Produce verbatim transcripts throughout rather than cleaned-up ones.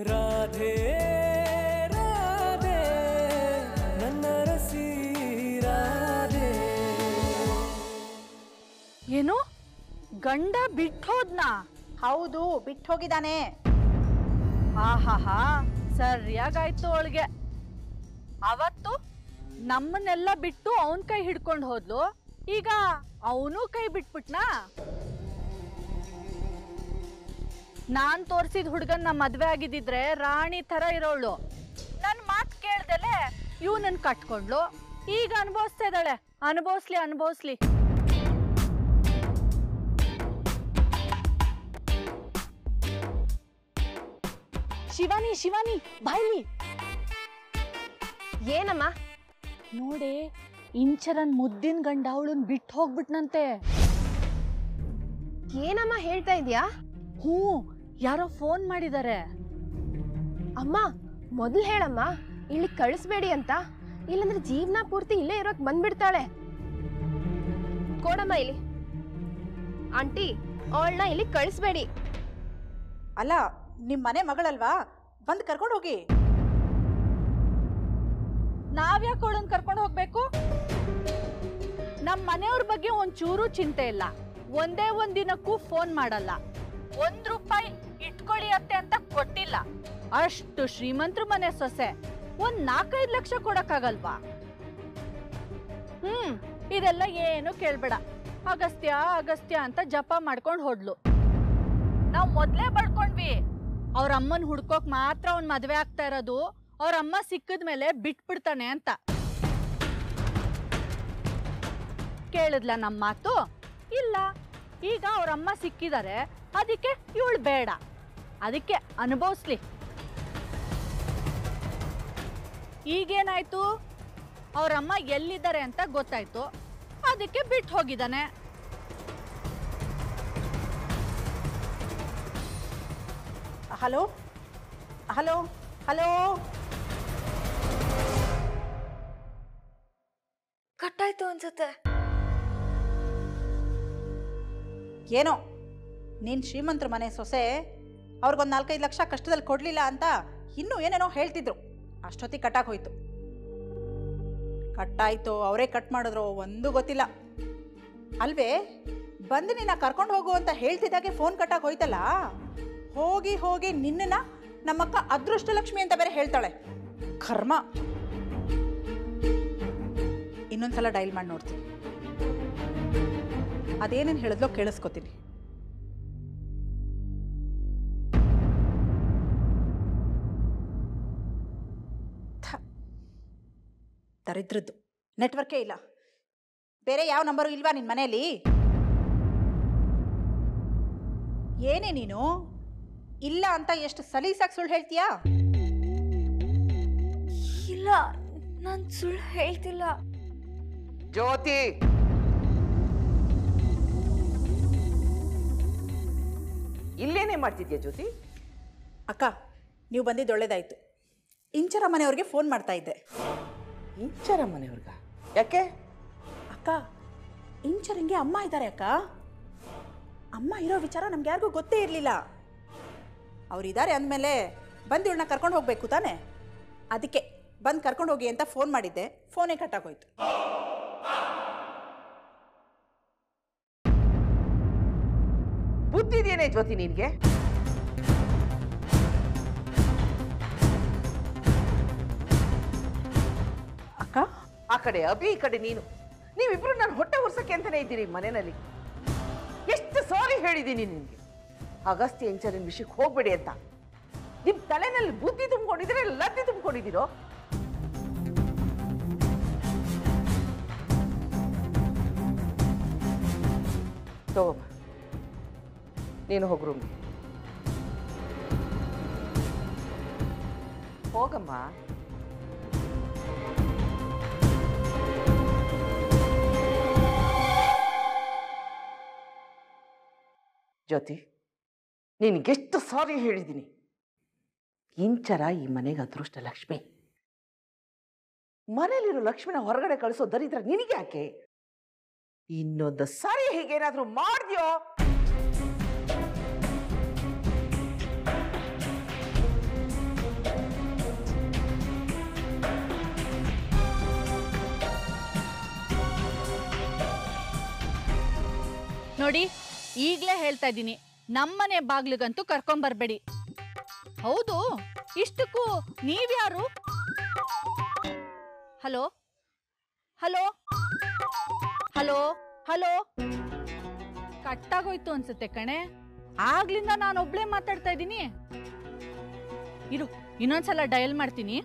राधे राधे नन्ना रसी राधे येनो ಗಂಡ ಬಿಟ್ಟೋದ್ನಾ? ಹೌದು, ಬಿಟ್ಟೋಗಿದ್ದಾನೆ. ಆಹಾಹಾ, ಸರಿಯಾಗಾಯ್ತು ಅವಳಿಗೆ. ಅವತ್ತು ನಮ್ಮನ್ನೆಲ್ಲ ಬಿಟ್ಟು ಅವನ ಕೈ ಹಿಡ್ಕೊಂಡು ಹೋದ್ಲು, ಈಗ ಅವನು ಕೈ ಬಿಟ್ಬಿಟ್ನಾ? ನಾನ್ ತೋರಿಸಿದ ಹುಡುಗನ್ನ ಮದ್ವೆ ಆಗಿದ್ದಿದ್ರೆ ರಾಣಿ ತರ ಇರೋಳು, ನನ್ನ ಮಾತು ಕೇಳ್ದಲೆ ಇವನನ್ನ ಕಟ್ಕೊಂಡ್ಲು, ಈಗ ಅನುಭವಿಸ್ತಾ ಇದ್ದಾಳೆ. ಅನುಭವಿಸ್ಲಿ ಅನುಭವಿಸ್ಲಿ. ಶಿವಾನಿ ಶಿವಾನಿ ಬಾಯ್ಲಿ. ಏನಮ್ಮ? ನೋಡಿ, ಇಂಚರನ್ ಮುದ್ದಿನ ಗಂಡ ಅವಳನ್ನ ಬಿಟ್ಟು ಹೋಗ್ಬಿಟ್ನಂತೆ. ಏನಮ್ಮ ಹೇಳ್ತಾ ಇದೀಯಾ? ಹ್ಞೂ, ಯಾರೋ ಫೋನ್ ಮಾಡಿದ್ದಾರೆ. ಅಮ್ಮ ಮೊದಲು ಹೇಳಮ್ಮ, ಇಲ್ಲಿ ಕಳಿಸ್ಬೇಡಿ ಅಂತ, ಇಲ್ಲಂದ್ರೆ ಜೀವನ ಪೂರ್ತಿ ಇಲ್ಲೇ ಇರೋಕ್ ಬಂದ್ಬಿಡ್ತಾಳೆ. ಕೊಡಮ್ಮ ಇಲ್ಲಿ. ಆಂಟಿ, ಅವಳನ್ನ ಇಲ್ಲಿ ಕಳಿಸ್ಬೇಡಿ. ಅಲ್ಲ, ನಿಮ್ಮ ಮನೆ ಮಗಳಲ್ವಾ, ಬಂದು ಕರ್ಕೊಂಡು ಹೋಗಿ. ನಾವ್ಯಾಕೆ ಅವಳನ್ನ ಕರ್ಕೊಂಡು ಹೋಗ್ಬೇಕು? ನಮ್ಮ ಮನೆಯವ್ರ ಬಗ್ಗೆ ಒಂಚೂರು ಚಿಂತೆ ಇಲ್ಲ, ಒಂದೇ ಒಂದ್ ದಿನಕ್ಕೂ ಫೋನ್ ಮಾಡಲ್ಲ, ಒಂದ್ ರೂಪಾಯಿ ಇಟ್ಕೊಳ್ಳಿ ಅತ್ತೆ ಅಂತ ಕೊಟ್ಟಿಲ್ಲ. ಅಷ್ಟು ಶ್ರೀಮಂತರು ಮನೆ ಸೊಸೆ, ಒಂದ್ ನಾಲ್ಕೈದು ಲಕ್ಷ ಕೊಡಕ್ಕಾಗಲ್ವಾ? ಹ್ಮ್, ಇದೆಲ್ಲ ಏನು ಕೇಳ್ಬೇಡ. ಅಗಸ್ತ್ಯ ಅಗಸ್ತ್ಯ ಅಂತ ಜಪ ಮಾಡ್ಕೊಂಡು ಹೋದ್ಲು. ನಾವು ಮೊದ್ಲೇ ಬಡ್ಕೊಂಡ್ವಿ, ಅವ್ರ ಅಮ್ಮನ್ ಹುಡ್ಕೋಕ್ ಮಾತ್ರ ಅವ್ನ್ ಮದ್ವೆ ಆಗ್ತಾ ಇರೋದು, ಅವ್ರ ಅಮ್ಮ ಸಿಕ್ಕದ ಮೇಲೆ ಬಿಟ್ಬಿಡ್ತಾನೆ ಅಂತ. ಕೇಳಿದ್ಲ ನಮ್ಮ ಮಾತು? ಇಲ್ಲ. ಈಗ ಅವ್ರ ಅಮ್ಮ ಸಿಕ್ಕಿದ್ದಾರೆ, ಅದಕ್ಕೆ ಇವಳು ಬೇಡ, ಅದಕ್ಕೆ ಅನುಭವಿಸ್ಲಿ. ಈಗೇನಾಯ್ತು? ಅವ್ರ ಅಮ್ಮ ಎಲ್ಲಿದ್ದಾರೆ ಅಂತ ಗೊತ್ತಾಯ್ತು, ಅದಕ್ಕೆ ಬಿಟ್ಟು ಹೋಗಿದ್ದಾನೆ. ಹಲೋ ಹಲೋ ಹಲೋ, ಕಟ್ಟಾಯ್ತು ಅನ್ಸುತ್ತೆ. ಏನೋ ನೀನ್ ಶ್ರೀಮಂತರ ಮನೆ ಸೊಸೆ, ಅವ್ರಿಗೊಂದು ನಾಲ್ಕೈದು ಲಕ್ಷ ಕಷ್ಟದಲ್ಲಿ ಕೊಡ್ಲಿಲ್ಲ ಅಂತ ಇನ್ನೂ ಏನೇನೋ ಹೇಳ್ತಿದ್ರು, ಅಷ್ಟೊತ್ತಿಗೆ ಕಟ್ಟಾಕ್ ಹೋಯ್ತು. ಕಟ್ಟಾಯ್ತು, ಅವರೇ ಕಟ್ ಮಾಡಿದ್ರು, ಒಂದೂ ಗೊತ್ತಿಲ್ಲ. ಅಲ್ವೇ, ಬಂದು ನೀನು ಕರ್ಕೊಂಡು ಹೋಗು ಅಂತ ಹೇಳ್ತಿದ್ದಾಗೆ ಫೋನ್ ಕಟ್ಟಾಕ್ ಹೋಯ್ತಲ್ಲ. ಹೋಗಿ ಹೋಗಿ ನಿನ್ನ ನಮ್ಮಕ್ಕ ಅದೃಷ್ಟಲಕ್ಷ್ಮಿ ಅಂತ ಬೇರೆ ಹೇಳ್ತಾಳೆ. ಕರ್ಮ. ಇನ್ನೊಂದ್ಸಲ ಡೈಲ್ ಮಾಡಿ ನೋಡ್ತೀನಿ, ಅದೇನೇನು ಹೇಳಿದ್ಲೋ ಕೇಳಿಸ್ಕೊತೀನಿ. ದರಿದ್ರದ್ದು ನೆಟ್ವರ್ಕೇ ಇಲ್ಲ. ಬೇರೆ ಯಾವ ನಂಬರು ಇಲ್ವಾ ನಿನ್ನ ಮನೆಯಲ್ಲಿ? ಏನೇ ನೀನು ಇಲ್ಲ ಅಂತ ಎಷ್ಟು ಸಲೀಸಾಗಿ ಸುಳ್ಳು ಹೇಳ್ತೀಯಾ? ಇಲ್ಲ, ನಾನು ಸುಳ್ಳು ಹೇಳ್ತಿಲ್ಲ. ಜ್ಯೋತಿ, ಇಲ್ಲೇನೇ ಮಾಡ್ತಿದ್ಯಾ ಜ್ಯೋತಿ? ಅಕ್ಕ, ನೀವು ಬಂದಿದ್ದು ಒಳ್ಳೇದಾಯ್ತು. ಇಂಚರ ಮನೆಯವ್ರಿಗೆ ಫೋನ್ ಮಾಡ್ತಾ ಇದ್ದೆ. ಇಂಚರ ಮನೆಯವ್ರಿಗ? ಯಾಕೆ ಅಕ್ಕ? ಇಂಚರಂಗೆ ಅಮ್ಮ ಇದ್ದಾರೆ ಅಕ್ಕ. ಅಮ್ಮ ಇರೋ ವಿಚಾರ ನಮ್ಗೆ ಯಾರಿಗೂ ಗೊತ್ತೇ ಇರಲಿಲ್ಲ. ಅವರಿದ್ದಾರೆ ಅಂದಮೇಲೆ ಬಂದು ಇವಳನ್ನ ಕರ್ಕೊಂಡು ಹೋಗಬೇಕು ತಾನೆ, ಅದಕ್ಕೆ ಬಂದು ಕರ್ಕೊಂಡು ಹೋಗಿ ಅಂತ ಫೋನ್ ಮಾಡಿದ್ದೆ, ಫೋನೇ ಕಟ್ಟಾಗೋಯ್ತು. ಬುದ್ಧಿದೇನೆ ಜ್ಯೋತಿ ನಿನಗೆ? ಅಕ್ಕ, ಆ ಕಡೆ ಅಭಿ, ಈ ಕಡೆ ನೀನು, ನೀವಿಬ್ರು ನಾನು ಹೊಟ್ಟೆ ಉರ್ಸಕ್ಕೆ ಅಂತಾನೆ ಇದ್ದೀರಿ ಮನೆಯಲ್ಲಿ. ಎಷ್ಟು ಸಾರಿ ಹೇಳಿದ್ದೀನಿ ನಿನಗೆ, ಅಗಸ್ತ್ಯ ಇಂಚರನ್ ವಿಷಯಕ್ಕೆ ಹೋಗ್ಬೇಡಿ ಅಂತ. ನಿಮ್ ತಲೆನಲ್ಲಿ ಬುದ್ಧಿ ತುಂಬಿಕೊಂಡಿದ್ರೆ ಲದ್ದಿ ತುಂಬಿಕೊಂಡಿದ್ದೀರೋ? ತಗೋಬ, ನೀನು ಹೋಗ್ರು ಹೋಗಮ್ಮ. ಜ್ಯೋತಿ, ನಿನಗೆಷ್ಟು ಸಾರಿ ಹೇಳಿದ್ದೀನಿ, ಇಂಚರ ಈ ಮನೆಗೆ ಅದೃಷ್ಟ ಲಕ್ಷ್ಮಿ, ಮನೇಲಿರೋ ಲಕ್ಷ್ಮಿನ ಹೊರಗಡೆ ಕಳಿಸೋ ದರಿದ್ರ ನಿನಗೆ ಯಾಕೆ? ಇನ್ನೊಂದು ಸಾರಿ ಹೀಗೇನಾದ್ರೂ ಮಾಡಿದ್ಯೋ ನೋಡಿ ಈಗಲೇ ಹೇಳ್ತಾ ಇದೀನಿ ನಮ್ಮನೆ ಬಾಗಿಲಗಂತೂ ಕರ್ಕೊಂಡು ಬರಬೇಡಿ ಹೌದು ಇಷ್ಟಕ್ಕೂ ನೀವು ಯಾರು ಹಲೋ ಹಲೋ ಹಲೋ ಹಲೋ ಕಟ್ಟಾಗೋಯ್ತು ಅನ್ಸುತ್ತೆ ಕಣೆ ಆಗ್ಲಿಂದ ನಾನು ಒಬ್ಳೆ ಮಾತಾಡ್ತಾ ಇದೀನಿ ಇರು ಇನ್ನೊಂದು ಸಲ ಡಯಲ್ ಮಾಡ್ತೀನಿ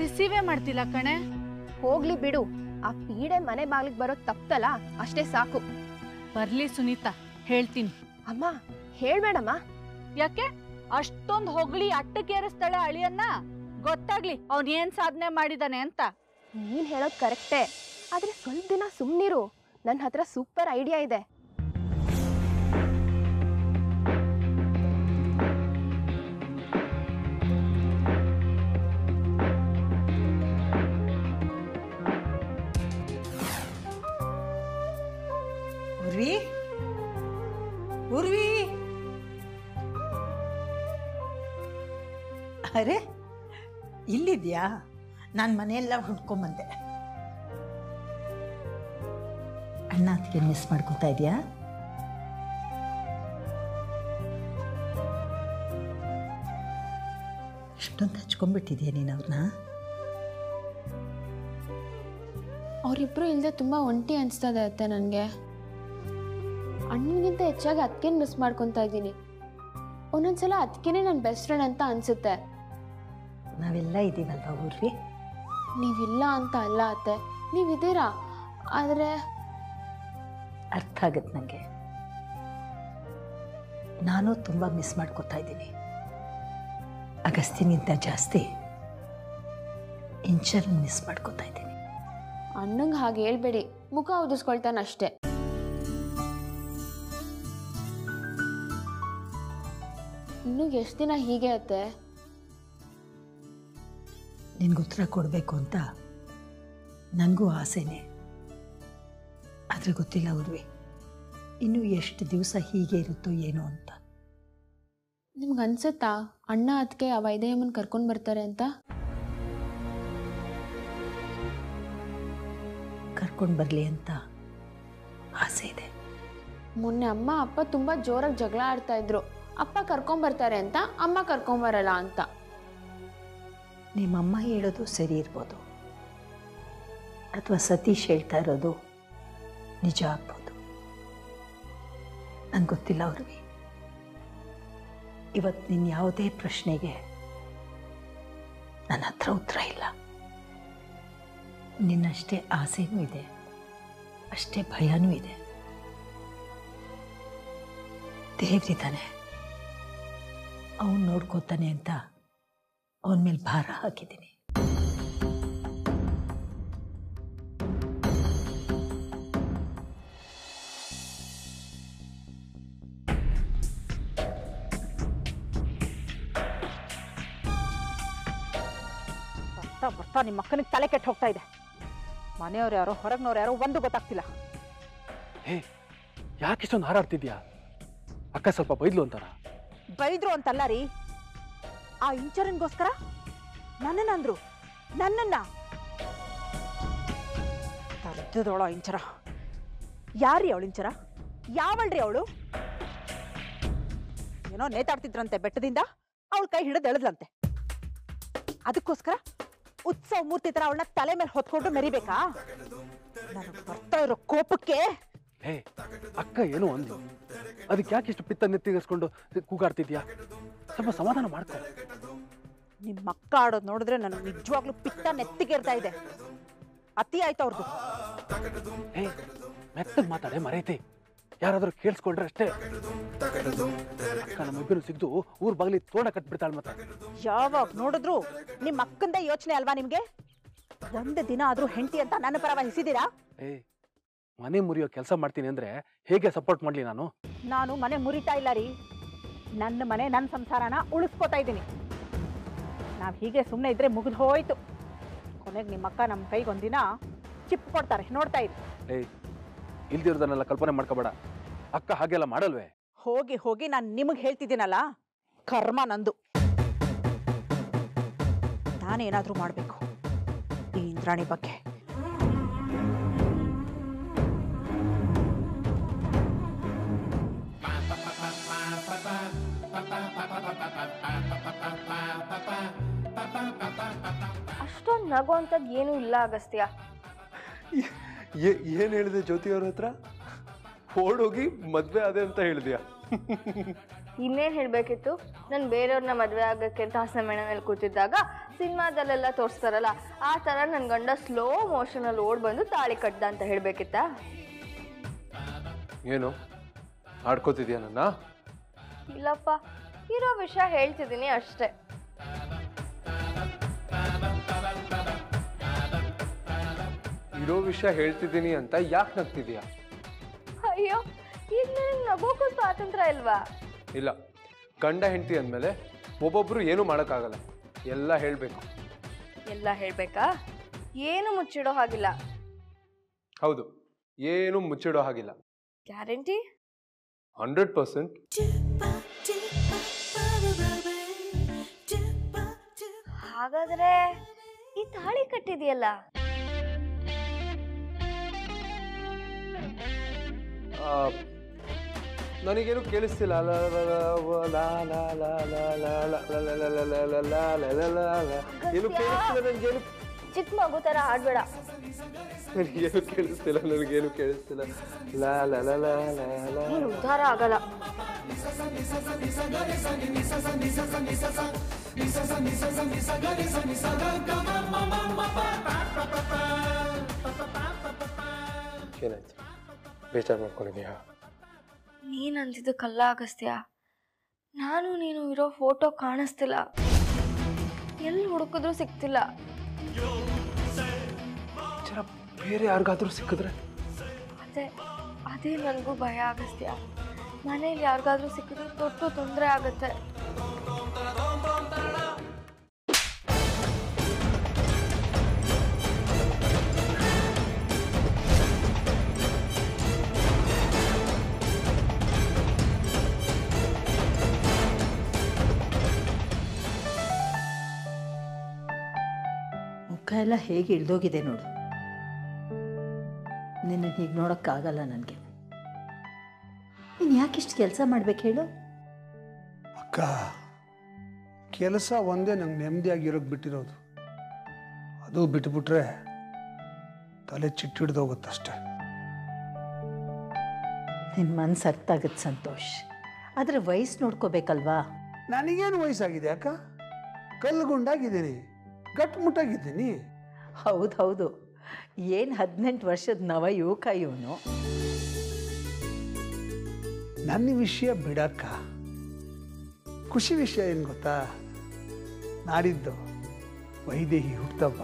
ರಿಸೀವೇ ಮಾಡ್ತಿಲ್ಲ ಕಣೆ ಹೋಗ್ಲಿ ಬಿಡು ಆ ಪೀಡೆ ಮನೆ ಬಾಗಿಲಿಗೆ ಬರೋ ತಪ್ಪಲ್ಲ ಅಷ್ಟೇ ಸಾಕು ಬರ್ಲಿ ಸುನೀತಾ ಹೇಳ್ತೀನಿ ಅಮ್ಮ ಹೇಳ್ಬೇಡಮ್ಮ ಯಾಕೆ ಅಷ್ಟೊಂದು ಹೊಗಳಿ ಅಟ್ಟಕೇರಿಸ್ತಾಳೆ ಅಳಿಯನ್ನ ಗೊತ್ತಾಗ್ಲಿ ಅವನು ಏನು ಸಾಧನೆ ಮಾಡಿದಾನೆ ಅಂತ ನೀನ್ ಹೇಳೋದು ಕರೆಕ್ಟೇ ಆದ್ರೆ ಸ್ವಲ್ಪ ದಿನ ಸುಮ್ಮನಿರು ನನ್ನ ಹತ್ರ ಸೂಪರ್ ಐಡಿಯಾ ಇದೆ ಉರ್ವಿ ಉರ್ವಿ ಅರೆ ಇಲ್ಲಿದ್ಯಾ ನಾನು ಮನೆಯೆಲ್ಲ ಹುಡ್ಕೊಂಬಂದೆ ಅಣ್ಣ ಅದಕ್ಕೆ ಮಿಸ್ ಮಾಡ್ಕೋತಾ ಇದೆಯಾ ಇಷ್ಟೊಂದು ಹಚ್ಕೊಂಡ್ಬಿಟ್ಟಿದ್ಯಾ ನೀನು ಅವ್ರನ್ನ ಅವರಿಬ್ರು ಇಲ್ಲದೆ ತುಂಬಾ ಒಂಟಿ ಅನಿಸ್ತದೆ ಅತ್ತೆ ನನಗೆ ಅಣ್ಣನಿಗಿಂತ ಹೆಚ್ಚಾಗಿ ಅದಕ್ಕೇನು ಮಿಸ್ ಮಾಡ್ಕೊತಾ ಇದ್ದೀನಿ ಒಂದೊಂದ್ಸಲ ಅದಕ್ಕೇನೆ ನನ್ನ ಬೆಸ್ಟ್ ಫ್ರೆಂಡ್ ಅಂತ ಅನಿಸುತ್ತೆ ನಾವೆಲ್ಲ ಇದ್ದೀವಲ್ವಾ ಊರ್ವಿ ನೀವಿಲ್ಲ ಅಂತ ಅಲ್ಲ ಅತ್ತೆ ನೀವಿದ್ದೀರಾ ಆದರೆ ಅರ್ಥ ಆಗುತ್ತೆ ನನಗೆ ನಾನು ತುಂಬ ಮಿಸ್ ಮಾಡ್ಕೋತಾ ಇದ್ದೀನಿ ಅಗಸ್ತಿನಿಂದ ಜಾಸ್ತಿ ಇಂಚರ್ ಮಿಸ್ ಮಾಡ್ಕೋತಾ ಇದ್ದೀನಿ ಅಣ್ಣಂಗೆ ಹಾಗೆ ಹೇಳ್ಬೇಡಿ ಮುಖ ಉದಿಸ್ಕೊಳ್ತಾನೆ ಅಷ್ಟೇ ಇನ್ನೂ ಎಷ್ಟು ದಿನ ಹೀಗೆ ಅತ್ತೆ ನಿನ್ಗೆ ಉತ್ತರ ಕೊಡಬೇಕು ಅಂತ ನನಗೂ ಆಸೆನೇ ಆದರೆ ಗೊತ್ತಿಲ್ಲ ಉರ್ವಿ ಇನ್ನು ಎಷ್ಟು ದಿವಸ ಹೀಗೆ ಇರುತ್ತೋ ಏನೋ ಅಂತ ನಿಮ್ಗೆ ಅನ್ಸುತ್ತಾ ಅಣ್ಣ ಅದಕ್ಕೆ ಆ ವೈದೇಹಮ್ಮನ ಕರ್ಕೊಂಡು ಬರ್ತಾರೆ ಅಂತ ಕರ್ಕೊಂಡು ಬರಲಿ ಅಂತ ಆಸೆ ಇದೆ ಮೊನ್ನೆ ಅಮ್ಮ ಅಪ್ಪ ತುಂಬ ಜೋರಾಗಿ ಜಗಳ ಆಡ್ತಾ ಇದ್ರು ಅಪ್ಪ ಕರ್ಕೊಂಡು ಬರ್ತಾರೆ ಅಂತ ಅಮ್ಮ ಕರ್ಕೊಂಬರಲ್ಲ ಅಂತ ನಿಮ್ಮಮ್ಮ ಹೇಳೋದು ಸರಿ ಇರ್ಬೋದು ಅಥವಾ ಸತೀಶ್ ಹೇಳ್ತಾ ಇರೋದು ನಿಜ ಆಗ್ಬೋದು ನಂಗೆ ಗೊತ್ತಿಲ್ಲ ಅವ್ರಿಗೆ ಇವತ್ತು ನಿನ್ನ ಯಾವುದೇ ಪ್ರಶ್ನೆಗೆ ನನ್ನ ಹತ್ರ ಉತ್ತರ ಇಲ್ಲ ನಿನ್ನಷ್ಟೇ ಆಸೆನೂ ಇದೆ ಅಷ್ಟೇ ಭಯನೂ ಇದೆ ದೇವ್ರಿದ್ದಾನೆ ಅವನು ನೋಡ್ಕೋತಾನೆ ಅಂತ ಅವನ ಮೇಲೆ ಭಾರ ಹಾಕಿದ್ದೀನಿ ಬರ್ತಾ ಬರ್ತಾ ನಿಮ್ಮ ಅಕ್ಕನಿಗೆ ತಲೆ ಕೆಟ್ಟು ಹೋಗ್ತಾ ಇದೆ ಮನೆಯವ್ರು ಯಾರೋ ಹೊರಗ್ನವ್ರು ಯಾರೋ ಒಂದು ಗೊತ್ತಾಗ್ತಿಲ್ಲ ಹೇ ಯಾಕೆ ಇಷ್ಟೊಂದು ಹಾರಾಡ್ತಿದ್ಯಾ ಅಕ್ಕ ಸ್ವಲ್ಪ ಬೈದ್ಲು ಅಂತಾರ ಬೈದ್ರು ಅಂತಲ್ಲ ರೀ ಆ ಇಂಚರನ್ಗೋಸ್ಕರ ನನ್ನನ್ನಂದ್ರು ನನ್ನನ್ನ ತರ್ದದೋಳ ಇಂಚರ ಯಾರೀ ಅವಳು ಇಂಚರ ಯಾವಳ್ರಿ ಅವಳು ಏನೋ ನೇತಾಡ್ತಿದ್ರಂತೆ ಬೆಟ್ಟದಿಂದ ಅವಳು ಕೈ ಹಿಡಿದು ಎಳೆದ್ಲಂತೆ ಅದಕ್ಕೋಸ್ಕರ ಉತ್ಸವ ಮೂರ್ತಿ ತರ ಅವಳನ್ನ ತಲೆ ಮೇಲೆ ಹೊತ್ಕೊಂಡು ಮೆರಿಬೇಕಾ ನನಗೆ ಬರ್ತಾ ಇರೋ ಕೋಪಕ್ಕೆ ಹೇ ಅಕ್ಕ ಏನು ಅಂದ್ಲು ಅದಕ್ಕೆ ಯಾಕೆ ಇಷ್ಟು ಪಿತ್ತ ನೆತ್ತಿಗಿಸ್ಕೊಂಡು ಕೂಗಾಡ್ತಿದ್ಯಾ ಸ್ವಲ್ಪ ಸಮಾಧಾನ ಮಾಡ್ಕೊ ನಿಮ್ಮ ಅಕ್ಕ ಆಡೋದು ನೋಡಿದ್ರೆ ನನಗೆ ನಿಜವಾಗ್ಲೂ ಪಿತ್ತ ನೆತ್ತಿಗೇರ್ತಾ ಇದೆ ಅತಿ ಆಯ್ತು ಅವ್ರದ್ದು ಹೇ ಮೆತ್ತಗೆ ಮಾತಾಡೆ ಮರೈತಿ ಯಾರಾದರೂ ಕೇಳಿಸ್ಕೊಂಡ್ರೆ ಅಷ್ಟೇ ಅಕ್ಕ ನಮ್ಮಿಬ್ಬರು ಸಿಗ್ದು ಊರ್ ಬಾಗಿಲಿ ತೋಡ ಕಟ್ಬಿಡ್ತಾಳೆ ಮತ್ತೆ ಯಾವಾಗ ನೋಡಿದ್ರು ನಿಮ್ಮ ಅಕ್ಕಂದೇ ಯೋಚನೆ ಅಲ್ವಾ ನಿಮ್ಗೆ ಒಂದು ದಿನ ಆದ್ರೂ ಹೆಂಡತಿ ಅಂತ ನನ್ನ ಪರ ವಹಿಸಿದ್ದೀರಾ ಏ ಮನೆ ಮುರಿಯೋ ಕೆಲಸ ಮಾಡ್ತೀನಿ ಅಂದ್ರೆ ಹೇಗೆ ಸಪೋರ್ಟ್ ಮಾಡಲಿ ನಾನು ನಾನು ಮನೆ ಮುರಿತಾ ಇಲ್ಲ ರೀ ನನ್ನ ಮನೆ ನನ್ನ ಸಂಸಾರನ ಉಳಿಸ್ಕೋತಾ ಇದ್ದೀನಿ ನಾವು ಹೀಗೆ ಸುಮ್ಮನೆ ಇದ್ರೆ ಮುಗಿದು ಹೋಯ್ತು ಕೊನೆಗೆ ನಿಮ್ಮ ಅಕ್ಕ ನಮ್ಮ ಕೈಗೆ ಒಂದಿನ ಚಿಪ್ ಕೊಡ್ತಾರೆ ನೋಡ್ತಾ ಇದ್ರು ಏಯ್ ಇಲ್ದಿರೋದನ್ನೆಲ್ಲ ಕಲ್ಪನೆ ಮಾಡ್ಕೋಬೇಡ ಅಕ್ಕ ಹಾಗೆಲ್ಲ ಮಾಡಲ್ವೇ ಹೋಗಿ ಹೋಗಿ ನಾನು ನಿಮಗೆ ಹೇಳ್ತಿದ್ದೀನಲ್ಲ ಕರ್ಮ ನಂದು ನಾನು ಏನಾದರೂ ಮಾಡಬೇಕು ಈ ಇಂದ್ರಾಣಿ ಬಗ್ಗೆ. ಅಷ್ಟೊಂದು ನಗೋ ಅಂತದ್ದು ಏನೂ ಇಲ್ಲ ಅಗಸ್ತ್ಯ. ಏನು ಹೇಳಿದೆ ಜ್ಯೋತಿ ಅವ್ರ ಹತ್ರ? ಓಡೋಗಿ ಮದುವೆ ಅದೇ ಅಂತ ಹೇಳಿದ್ಯಾ? ಇನ್ನೇನು ಹೇಳಬೇಕಿತ್ತು? ನಾನು ಬೇರೆಯವ್ರನ್ನ ಮದುವೆ ಆಗೋಕ್ಕೆ ಅಂತ ಹಾಸನ ಮೇಣದಲ್ಲಿ ಕೂತಿದ್ದಾಗ ಸಿನಿಮಾದಲ್ಲೆಲ್ಲ ತೋರಿಸ್ತಾರಲ್ಲ ಆ ಥರ ನನ್ನ ಗಂಡ ಸ್ಲೋ ಮೋಷನಲ್ಲಿ ಓಡ್ ಬಂದು ತಾಳಿ ಕಟ್ದ ಅಂತ ಹೇಳಬೇಕಿತ್ತಾ? ಏನು ಆಡ್ಕೋತಿದ್ಯಾ ನನ್ನ? ಇಲ್ಲಪ್ಪ, ಇರೋ ವಿಷಯ ಹೇಳ್ತಿದ್ದೀನಿ ಅಷ್ಟೇ. ಇರೋ ವಿಷಯ ಹೇಳ್ತಿದ್ದೀನಿ ಅಂತ ಯಾಕೆ ನಗ್ತಿದ್ಯಾ? ಅಯ್ಯೋ, ಈಗ ನನಗೆ ನಗೋಕ್ಕೂ ಸ್ವಾತಂತ್ರ್ಯ ಇಲ್ವಾ? ಇಲ್ಲ, ಗಂಡ ಹೆಂಡತಿ ಅಂದಮೇಲೆ ಒಬ್ಬೊಬ್ರು ಏನೂ ಮಾಡೋಕ್ಕಾಗಲ್ಲ, ಎಲ್ಲ ಹೇಳಬೇಕು. ಎಲ್ಲ ಹೇಳಬೇಕಾ? ಏನು ಮುಚ್ಚಿಡೋ ಹಾಗಿಲ್ಲ. ಹೌದು, ಏನು ಮುಚ್ಚಿಡೋ ಹಾಗಿಲ್ಲ. ಗ್ಯಾರಂಟಿ? Hundred percent. ಹಾಗಾದರೆ ಈ ತಾಳಿ ಕಟ್ಟಿದೆಯಲ್ಲ, ನನಗೇನು ಕೇಳಿಸ್ತಿಲ್ಲ. ಚಿಕ್ಕ ಮಗು ತರ ಆಡ್ಬೇಡ. ನನಗೇನು ಕೇಳಿಸ್ತಿಲ್ಲ, ನನಗೇನು ಕೇಳಿಸ್ತಿಲ್ಲ. ನೀನು ಉದ್ಧಾರ ಆಗಲ್ಲ. ಏನಾಯ್ತು? ಬೇಜಾರು ಮಾಡ್ಕೊಂಡಿದ್ಯಾ? ನೀನು ಅಂತಿದ್ದಕ್ಕಲ್ಲ ಅಗಸ್ತ್ಯ, ನಾನು ನೀನು ಇರೋ ಫೋಟೋ ಕಾಣಿಸ್ತಿಲ್ಲ, ಎಲ್ಲಿ ಹುಡುಕಿದ್ರೂ ಸಿಕ್ತಿಲ್ಲ. ಜರ ಬೇರೆ ಯಾರಿಗಾದ್ರೂ ಸಿಕ್ಕಿದ್ರೆ? ಅದೇ ಅದೇ ನನಗೂ ಭಯ ಅಗಸ್ತ್ಯ. ಮನೇಲಿ ಯಾರಿಗಾದ್ರೂ ಸಿಕ್ಕಿದ್ರೆ ದೊಡ್ಡ ತೊಂದರೆ ಆಗುತ್ತೆ. ಮುಖ ಎಲ್ಲ ಹೇಗೆ ಇಳಿದೋಗಿದೆ ನೋಡು. ನಿನ್ನ ಹೀಗೆ ನೋಡೋಕ್ಕಾಗಲ್ಲ ನನಗೆ. ನೀನು ಯಾಕಿಷ್ಟು ಕೆಲಸ ಮಾಡ್ಬೇಕು ಹೇಳು? ಅಕ್ಕ, ಕೆಲಸ ಒಂದೇ ನಂಗೆ ನೆಮ್ಮದಿಯಾಗಿರೋಕ್ಕೆ ಬಿಟ್ಟಿರೋದು. ಅದು ಬಿಟ್ಬಿಟ್ರೆ ತಲೆ ಚಿಟ್ಟಿಡ್ದೋಗುತ್ತಷ್ಟೆ. ನಿನ್ನ ಮನಸ್ಸು ಅರ್ಥಾಗತ್ತೆ ಸಂತೋಷ್, ಆದರೆ ವಯಸ್ಸು ನೋಡ್ಕೋಬೇಕಲ್ವಾ? ನನಗೇನು ವಯಸ್ಸಾಗಿದೆ ಅಕ್ಕ, ಕಲ್ಲುಗುಂಡಾಗಿದ್ದೀನಿ, ಗಟ್ಮುಟ್ಟಾಗಿದ್ದೀನಿ. ಹೌದು ಹೌದು, ಏನು ಹದಿನೆಂಟು ವರ್ಷದ ನವ ಯುವಕ ಇವನು. ನನ್ನ ವಿಷಯ ಬಿಡಕ್ಕ, ಖುಷಿ ವಿಷಯ ಏನು ಗೊತ್ತಾ? ನಾಡಿದ್ದು ವೈದೇಹಿ ಹುಟ್ಟಬ್ಬ.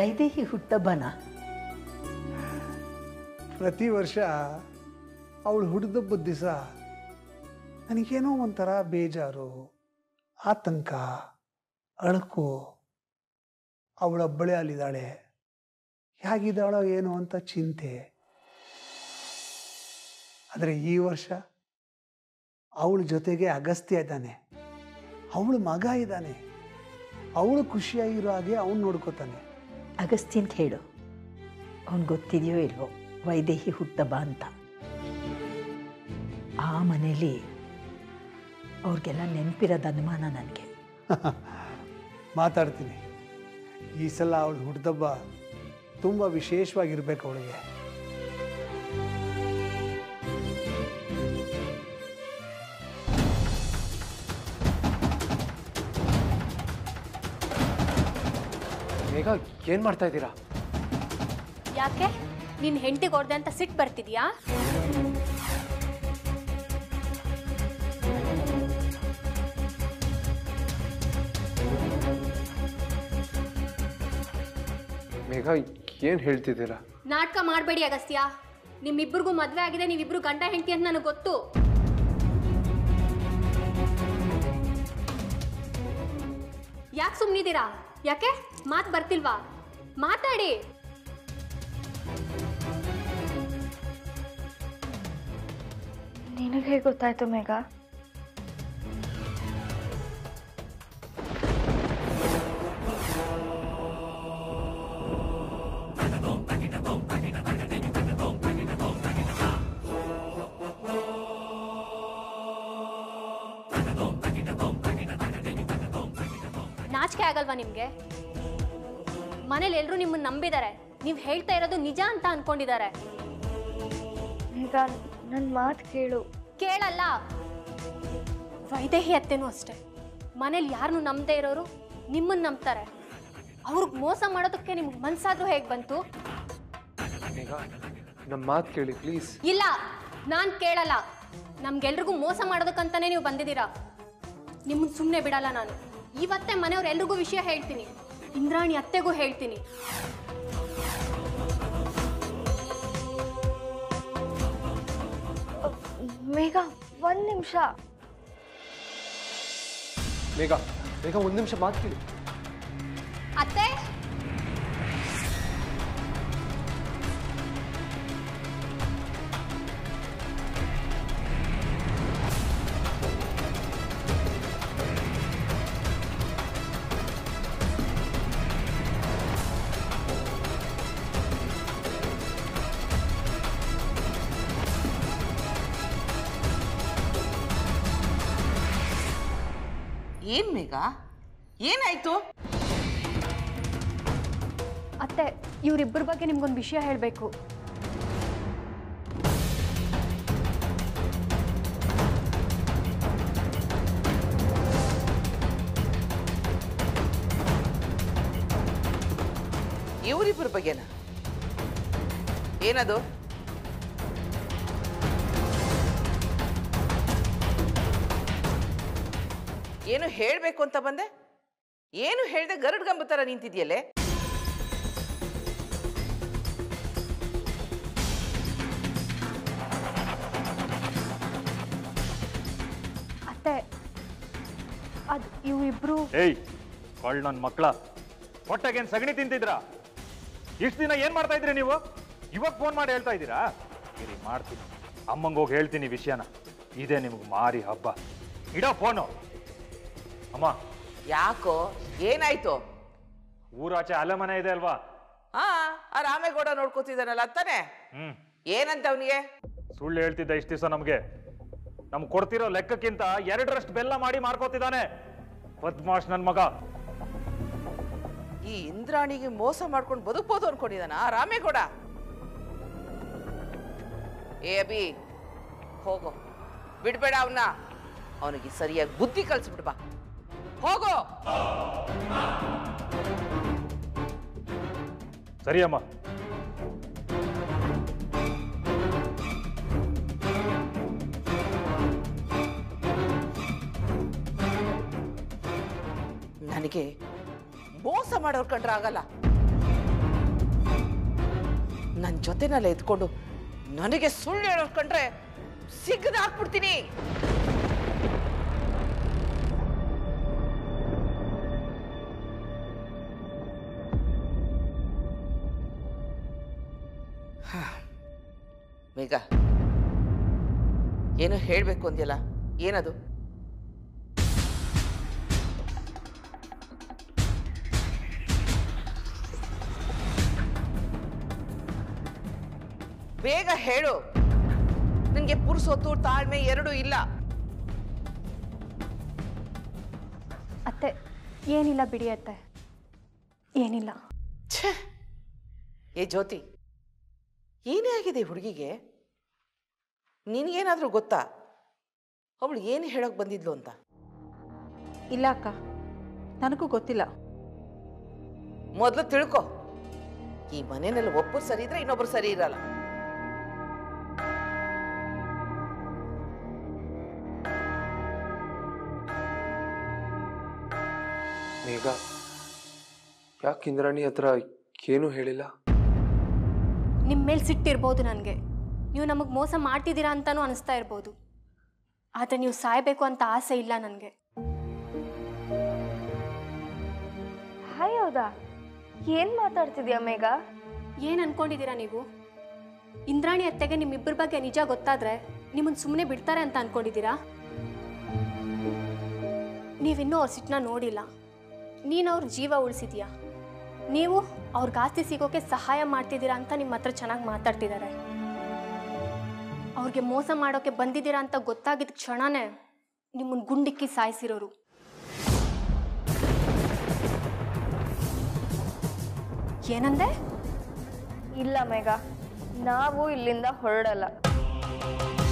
ವೈದೇಹಿ ಹುಟ್ಟಬ್ಬನ? ಪ್ರತಿ ವರ್ಷ ಅವಳು ಹುಟ್ಟಿದಬ್ಬದ ದಿವಸ ನನಗೇನೋ ಒಂಥರ ಬೇಜಾರು, ಆತಂಕ, ಅಳಕು. ಅವಳೊಬ್ಬಳೆ ಅಲ್ಲಿದ್ದಾಳೆ, ಹೇಗಿದ್ದಾಳೋ ಏನೋ ಅಂತ ಚಿಂತೆ. ಆದರೆ ಈ ವರ್ಷ ಅವಳ ಜೊತೆಗೆ ಅಗಸ್ತ್ಯ ಇದ್ದಾನೆ, ಅವಳ ಮಗ ಇದ್ದಾನೆ. ಅವಳು ಖುಷಿಯಾಗಿರೋ ಹಾಗೆ ಅವನು ನೋಡ್ಕೋತಾನೆ. ಅಗಸ್ತ್ಯ ಅಂತ ಹೇಳು, ಅವನು ಗೊತ್ತಿದೆಯೋ ಇಲ್ವೋ ವೈದೇಹಿ ಹುಟ್ಟಬ್ಬ ಅಂತ? ಆ ಮನೇಲಿ ಅವ್ರಿಗೆಲ್ಲ ನೆನಪಿರೋದು ಅನುಮಾನ ನನಗೆ. ಮಾತಾಡ್ತೀನಿ, ಈ ಸಲ ಅವಳು ಹುಟ್ಟಿದಬ್ಬ ತುಂಬ ವಿಶೇಷವಾಗಿರ್ಬೇಕು ಅವಳಿಗೆ. ಮೇಘ, ಏನು ಮಾಡ್ತಾ ಇದ್ದೀರಾ? ಯಾಕೆ ನಿನ್ನ ಹೆಂಡತಿಗೆ ಹೊಡೆದೆ ಅಂತ ಸಿಟ್ಟು ಬರ್ತಿದ್ಯಾ? ಮೇಘ, ಏನು ಹೇಳ್ತಿದ್ದೀರಾ? ನಾಟಕ ಮಾಡಬೇಡಿ ಅಗಸ್ತ್ಯ. ನಿಮ್ಮಿಬ್ಬರಿಗೂ ಮದುವೆ ಆಗಿದೆ, ನೀವಿಬ್ರು ಗಂಡ ಹೆಂಡತಿ ಅಂತ ನನಗೆ ಗೊತ್ತು. ಯಾಕೆ ಸುಮ್ಮನಿದ್ದೀರಾ? ಯಾಕೆ ಮಾತು ಬರ್ತಿಲ್ವಾ? ಮಾತಾಡಿ. ನಿನಗೆ ಹೇಗೆ ಗೊತ್ತಾಯ್ತು ಮೇಘ? ನಾಚಿಕೆ ಆಗಲ್ವಾ ನಿಮಗೆ? ಮನೇಲಿ ಎಲ್ಲರೂ ನಿಮ್ಮನ್ನ ನಂಬಿದ್ದಾರೆ, ನೀವು ಹೇಳ್ತಾ ಇರೋದು ನಿಜ ಅಂತ ಅನ್ಕೊಂಡಿದ್ದಾರೆ. ಈಗ ನನ್ನ ಮಾತು ಕೇಳು. ಕೇಳಲ್ಲ. ವೈದೇಹಿ ಅತ್ತೆನೂ ಅಷ್ಟೇ, ಮನೇಲಿ ಯಾರನ್ನು ನಂಬದೇ ಇರೋರು ನಿಮ್ಮನ್ನ ನಂಬ್ತಾರೆ. ಅವ್ರಿಗೆ ಮೋಸ ಮಾಡೋದಕ್ಕೆ ನಿಮ್ಗೆ ಮನ್ಸಾದ್ರೂ ಹೇಗೆ ಬಂತು? ನಮ್ಮ ಮಾತು ಕೇಳಿ ಪ್ಲೀಸ್. ಇಲ್ಲ, ನಾನು ಕೇಳಲ್ಲ. ನಮ್ಗೆಲ್ರಿಗೂ ಮೋಸ ಮಾಡೋದಕ್ಕಂತಾನೆ ನೀವು ಬಂದಿದ್ದೀರಾ. ನಿಮ್ಮನ್ನು ಸುಮ್ಮನೆ ಬಿಡಲ್ಲ ನಾನು. ಇವತ್ತೇ ಮನೆಯವ್ರೆಲ್ರಿಗೂ ವಿಷಯ ಹೇಳ್ತೀನಿ, ಇಂದ್ರಾಣಿ ಅತ್ತೆಗೂ ಹೇಳ್ತೀನಿ. ಮೇಘ ಒಂದು ನಿಮಿಷ. ಮೇಘ ಮೇಘ ಒಂದು ನಿಮಿಷ ಮಾತು ಕೇಳಿ. ಅತ್ತೆ ಏನ್ ಮೇಘ ಏನಾಯ್ತು? ಅತ್ತೆ, ಇವರಿಬ್ಬರ ಬಗ್ಗೆ ನಿಮ್ಗೊಂದು ವಿಷಯ ಹೇಳಬೇಕು. ಇವರಿಬ್ಬರ ಬಗ್ಗೆನಾ? ಏನದು? ಏನು ಹೇಳಬೇಕು ಅಂತ ಬಂದೆ, ಏನು ಹೇಳ್ದೆ ಗರುಡ್ ಗಂಬ ಥರ ನಿಂತಿದೆಯಲ್ಲೇ. ಅತ್ತೆ, ಅದು ಇವಿಬ್ರು. ಏಯ್ ಕೊಳ್ಳ್, ನನ್ನ ಮಕ್ಕಳ ಹೊಟ್ಟೆಗೇನು ಸಗಣಿ ತಿಂತಿದ್ರಾ? ಇಷ್ಟು ದಿನ ಏನು ಮಾಡ್ತಾ ಇದ್ರಿ ನೀವು? ಇವಾಗ ಫೋನ್ ಮಾಡಿ ಹೇಳ್ತಾ ಇದ್ದೀರಾ? ಇರಿ, ಮಾಡ್ತೀನಿ, ಅಮ್ಮಂಗೆ ಹೋಗಿ ಹೇಳ್ತೀನಿ ವಿಷಯನ. ಇದೇ ನಿಮ್ಗೆ ಮಾರಿ ಹಬ್ಬ. ಇಡೋ ಫೋನು. ಅಮ್ಮ, ಯಾಕೋ ಏನಾಯ್ತು? ಊರಾಚೆ ಅಲೆಮನೆ ಇದೆ ಅಲ್ವಾ, ಹಾ, ಆ ರಾಮೇಗೌಡ ನೋಡ್ಕೋತಿದ್ದಾನಲ್ಲ ಅಂತಾನೆ. ಹ್ಮ್, ಏನಂತ ಅವನಿಗೆ? ಸುಳ್ಳು ಹೇಳ್ತಿದ್ದ ಇಷ್ಟು ದಿವಸ. ನಮ್ಗೆ ನಮ್ ಕೊಡ್ತಿರೋ ಲೆಕ್ಕಕ್ಕಿಂತ ಎರಡರಷ್ಟು ಬೆಲ್ಲ ಮಾಡಿ ಮಾಡ್ಕೋತಿದ್ದಾನೆ ಪದ್ಮಾಶ್ ನನ್ ಮಗ. ಈ ಇಂದ್ರಾಣಿಗೆ ಮೋಸ ಮಾಡ್ಕೊಂಡು ಬದುಕ್ಬೋದು ಅನ್ಕೊಂಡಿದ್ದಾನ ಆ ರಾಮೇಗೌಡ. ಏ ಅಭಿ, ಹೋಗೋ ಬಿಡ್ಬೇಡ ಅವನ್ನ. ಅವನಿಗೆ ಸರಿಯಾಗಿ ಬುದ್ಧಿ ಕಲಿಸ್ಬಿಟ್ಟು ಬಾ, ಹೋಗೋ. ಸರಿಯಮ್ಮ. ನನಗೆ ಮೋಸ ಮಾಡೋರು ಕಂಡ್ರೆ ಆಗಲ್ಲ. ನನ್ನ ಜೊತೆನಲ್ಲೇ ಇದ್ಕೊಂಡು ನನಗೆ ಸುಳ್ಳು ಹೇಳೋರು ಕಂಡ್ರೆ ಸಿಗ್ದಾಕ್ಬಿಡ್ತೀನಿ. ಮೇಘ, ಏನೋ ಹೇಳಬೇಕು ಅಂದ್ಯಲ್ಲ, ಏನದು? ಬೇಗ ಹೇಳು, ನನಗೆ ಪುರುಸೊತ್ತು ತಾಳ್ಮೆ ಎರಡೂ ಇಲ್ಲ. ಅತ್ತೆ, ಏನಿಲ್ಲ ಬಿಡಿ ಅತ್ತೆ, ಏನಿಲ್ಲ. ಛೇ, ಏ ಜ್ಯೋತಿ, ಏನೇ ಆಗಿದೆ ಹುಡುಗಿಗೆ? ನಿನಗೇನಾದರೂ ಗೊತ್ತಾ ಅವಳು ಏನು ಹೇಳೋಕೆ ಬಂದಿದ್ಲು ಅಂತ? ಇಲ್ಲ ಅಕ್ಕ, ನನಗೂ ಗೊತ್ತಿಲ್ಲ. ಮೊದಲು ತಿಳ್ಕೊ, ಈ ಮನೆಯಲ್ಲಿ ಒಬ್ಬರು ಸರಿ ಇದ್ರೆ ಇನ್ನೊಬ್ರು ಸರಿ ಇರಲ್ಲ. ಮೇಘ ಯಾಕೆ ಇಂದ್ರಾಣಿ ಹತ್ರ ಏನು ಹೇಳಿಲ್ಲ? ನಿಮ್ಮ ಮೇಲೆ ಸಿಟ್ಟಿರ್ಬೋದು ನನಗೆ, ನೀವು ನಮಗೆ ಮೋಸ ಮಾಡ್ತಿದ್ದೀರಾ ಅಂತಲೂ ಅನಿಸ್ತಾ ಇರ್ಬೋದು. ಆದರೆ ನೀವು ಸಾಯಬೇಕು ಅಂತ ಆಸೆ ಇಲ್ಲ ನನಗೆ. ಹಾಯ್, ಹೌದಾ? ಏನು ಮಾತಾಡ್ತಿದ್ಯಾ ಮೇಘ? ಏನು ಅನ್ಕೊಂಡಿದ್ದೀರಾ ನೀವು? ಇಂದ್ರಾಣಿ ಅತ್ತೆಗೆ ನಿಮ್ಮಿಬ್ಬರ ಬಗ್ಗೆ ನಿಜ ಗೊತ್ತಾದರೆ ನಿಮ್ಮನ್ನು ಸುಮ್ಮನೆ ಬಿಡ್ತಾರೆ ಅಂತ ಅನ್ಕೊಂಡಿದ್ದೀರಾ? ನೀವಿನ್ನೂ ಅವ್ರ ಸಿಟ್ಟನ್ನ ನೋಡಿಲ್ಲ. ನೀನು ಅವ್ರ ಜೀವ ಉಳಿಸಿದ್ಯಾ, ನೀವು ಅವ್ರಿಗೆ ಆಸ್ತಿ ಸಿಗೋಕ್ಕೆ ಸಹಾಯ ಮಾಡ್ತಿದ್ದೀರಾ ಅಂತ ನಿಮ್ಮ ಹತ್ರ ಚೆನ್ನಾಗಿ ಮಾತಾಡ್ತಿದ್ದಾರೆ. ಅವ್ರಿಗೆ ಮೋಸ ಮಾಡೋಕ್ಕೆ ಬಂದಿದ್ದೀರಾ ಅಂತ ಗೊತ್ತಾಗಿದ್ದ ಕ್ಷಣನೇ ನಿಮ್ಮನ್ನು ಗುಂಡಿಕ್ಕಿ ಸಾಯಿಸಿರೋರು. ಏನಂದೆ? ಇಲ್ಲ ಮೇಘ, ನಾವು ಇಲ್ಲಿಂದ ಹೊರಡಲ್ಲ.